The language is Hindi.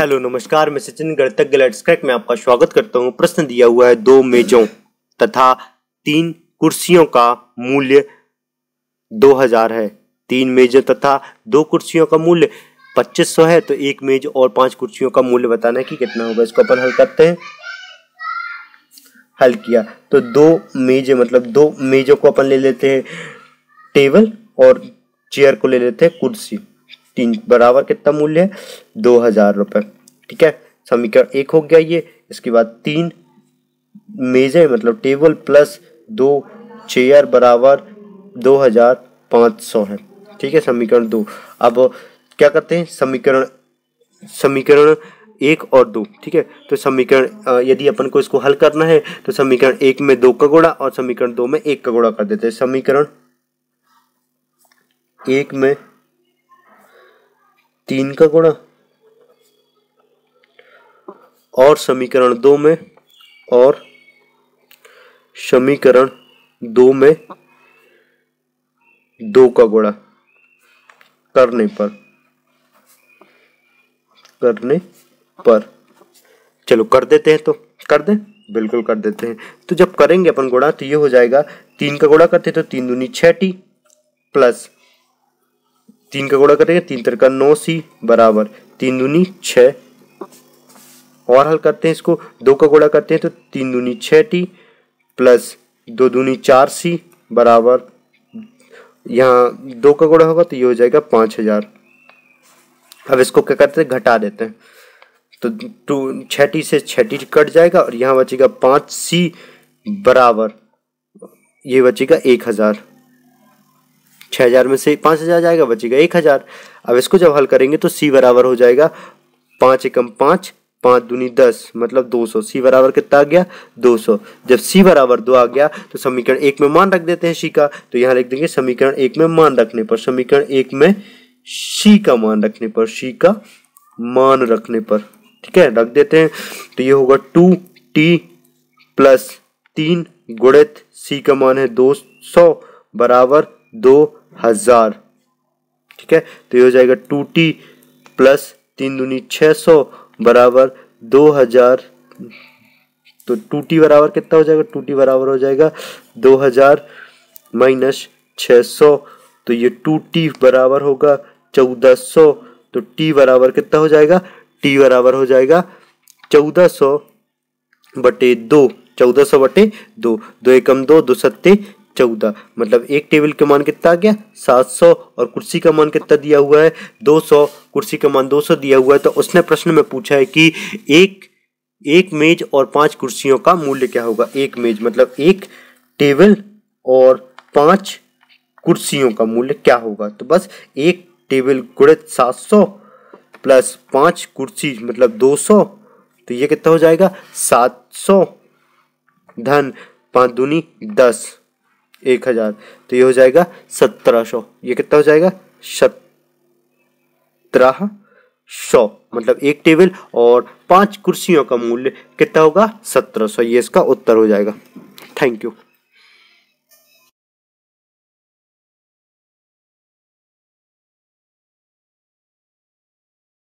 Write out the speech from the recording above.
हेलो नमस्कार, मैं सचिन गणितज्ञ लेट्स क्रैक में आपका स्वागत करता हूं। प्रश्न दिया हुआ है, दो मेजों तथा तीन कुर्सियों का मूल्य 2000 है। तीन मेजों तथा दो कुर्सियों का मूल्य 2500 है, तो एक मेज और पांच कुर्सियों का मूल्य बताना है कि कितना होगा। इसको अपन हल करते हैं। हल किया तो दो मेजों को अपन ले लेते हैं टेबल और चेयर को ले लेते हैं कुर्सी। तीन बराबर कितना मूल्य है? 2000 रुपये। ठीक है, समीकरण एक हो गया ये। इसके बाद तीन मेजें मतलब टेबल प्लस दो चेयर बराबर 2500 है। ठीक है, समीकरण दो। अब क्या करते हैं, समीकरण एक और दो। ठीक है, तो समीकरण यदि अपन को इसको हल करना है तो समीकरण एक में दो का गुणा और समीकरण दो में एक का गुणा कर देते हैं। समीकरण एक में 3 का गुणा और समीकरण 2 में दो का गुणा करने पर चलो कर देते हैं। तो कर दें, बिल्कुल कर देते हैं। तो जब करेंगे अपन गुणा तो ये हो जाएगा, 3 का गुणा करते तो 3 दूनी 6t प्लस 3 का गुणा करेंगे 3 तिरका 9c बराबर 3 दूनी 6। और हल करते हैं इसको, 2 का गुणा करते हैं तो 3 दूनी 6t प्लस 2 दूनी 4c बराबर, यहाँ 2 का गुणा होगा तो ये हो जाएगा 5000। अब इसको क्या करते हैं, घटा देते हैं। तो 6t से 6t कट जाएगा और यहाँ बचेगा 5c बराबर, ये बचेगा 1000। 6000 में से 5000 जाएगा, बचेगा 1000। अब इसको जब हल करेंगे तो c बराबर हो जाएगा 5 एकम 5, 5 दूनी 10 मतलब 200। c बराबर कितना आ गया? 200। जब c बराबर 2 आ गया तो समीकरण एक में मान रख देते हैं c का। तो यहाँ लिख देंगे समीकरण एक में मान रखने पर, समीकरण एक में c का मान रखने पर। ठीक है, रख देते हैं। तो ये होगा 2t प्लस 3 गुणित c का मान है 200 बराबर 2000। ठीक है, तो ये हो जाएगा 2t प्लस 3 दूनी 600 बराबर 2000। तो 2t बराबर कितना हो जाएगा? 2t बराबर हो जाएगा 2000 माइनस 600, तो ये 2t बराबर होगा 1400। तो t बराबर कितना हो जाएगा? t बराबर हो जाएगा 1400 बटे 2। 1400 बटे 2, 2 एकम 2, 2 सत्ते 14 मतलब एक टेबल का मान कितना आ गया? 700। और कुर्सी का मान कितना दिया हुआ है? 200। कुर्सी का मान 200 दिया हुआ है। तो उसने प्रश्न में पूछा है कि एक मेज और पांच कुर्सियों का मूल्य क्या होगा। एक मेज मतलब एक टेबल और पांच कुर्सियों का मूल्य क्या होगा। तो बस एक टेबल गुणित 700 प्लस 5 कुर्सी मतलब 200, तो ये कितना हो जाएगा? 700 धन 5 दूनी 10 1000, तो ये हो जाएगा 1700। ये कितना हो जाएगा? 1700 मतलब एक टेबल और पांच कुर्सियों का मूल्य कितना होगा? 1700। ये इसका उत्तर हो जाएगा। Thank you.